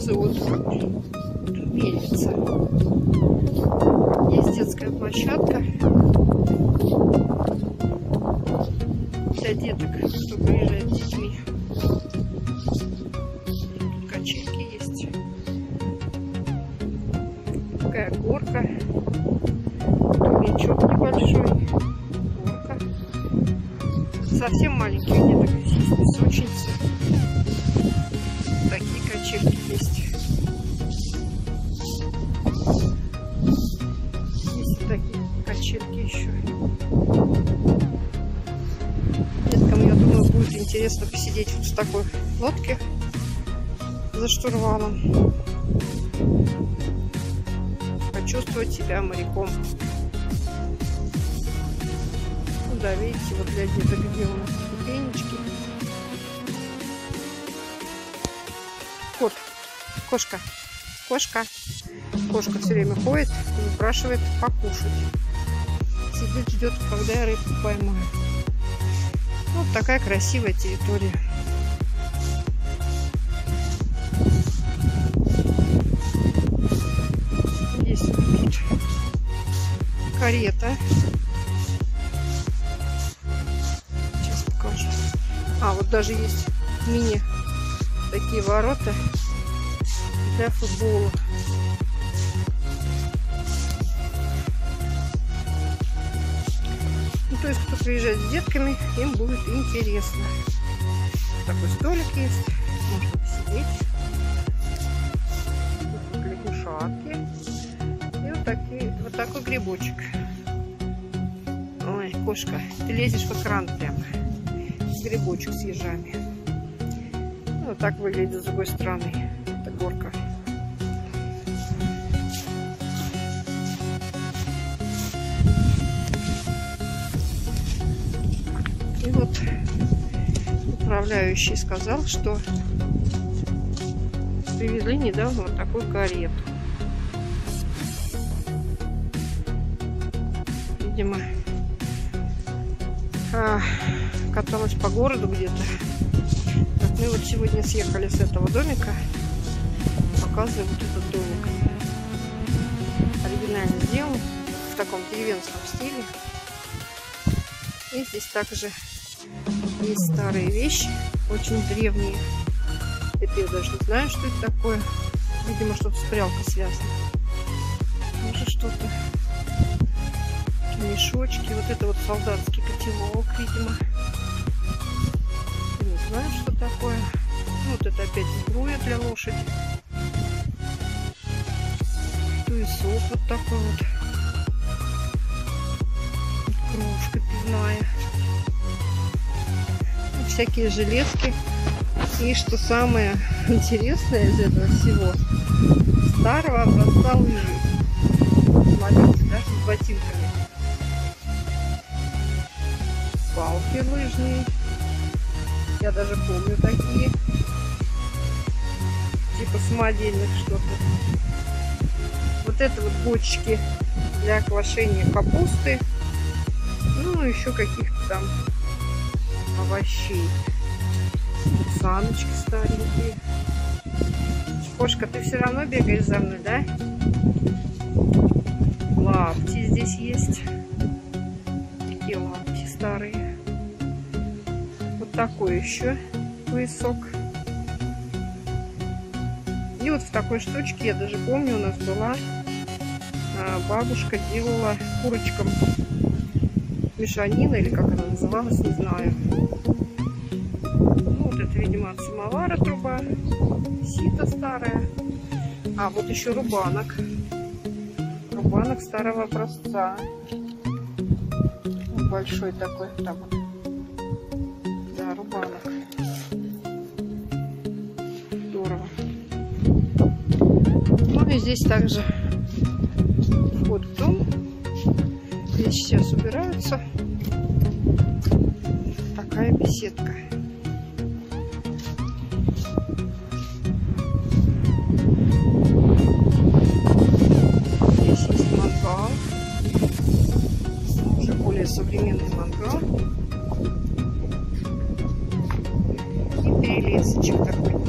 сразу вот велится. Есть детская площадка для деток, кто приезжает с детьми. Тут качельки есть. Такая горка. Тумячок небольшой. Горка. Совсем маленькие деток есть песочницы. Такие качельки есть. Есть такие качельки еще. Деткам, я думаю, будет интересно посидеть вот в такой лодке за штурвалом. Почувствовать себя моряком. Ну да, видите, вот для деток, где у нас ступенечки. Кот, кошка, кошка, кошка все время ходит и упрашивает покушать. Сидит, ждет, когда я рыбку поймаю. Вот такая красивая территория. Здесь тут карета. Сейчас покажу. А, вот даже есть мини такие ворота для футбола. Ну, то есть, кто приезжает с детками, им будет интересно. Такой столик есть, можно посидеть. Лягушатки. И вот, вот такой грибочек. Ой, кошка, ты лезешь в экран прямо. Грибочек с ежами. Вот так выглядит с другой стороны. Это горка. И вот управляющий сказал, что привезли недавно вот такую карету. Видимо, каталась по городу где-то. Мы вот сегодня съехали с этого домика. Показываю вот этот домик. Оригинально сделан в таком деревенском стиле. И здесь также есть старые вещи, очень древние. Это я даже не знаю, что это такое. Видимо, что-то с прялкой связано. Может, что-то. Мешочки. Вот это вот солдатский котелок, видимо. Знаешь, что такое? Вот это опять сбруя для лошади. Туесок вот такой вот. Кружка пивная. Всякие жилетки. И что самое интересное из этого всего, старого образца лыжи. Смотрите, даже с ботинками. Палки лыжные. Я даже помню такие, типа самодельных что-то. Вот это вот бочки для квашения капусты. Ну, еще каких-то там овощей. Саночки старенькие. Кошка, ты все равно бегаешь за мной, да? Лапти здесь есть. Такие лапти старые. Такой еще поясок. И вот в такой штучке, я даже помню, у нас была бабушка делала курочкам мешанина, или как она называлась, не знаю. Ну, вот это, видимо, от самовара труба, сито старая. А вот еще рубанок. Рубанок старого образца. Большой такой там. Рубанок. Здорово. Ну и здесь также вход в дом. Здесь сейчас убираются. Такая беседка. Здесь есть мангал. Уже более современный мангал. Перелесочек такой.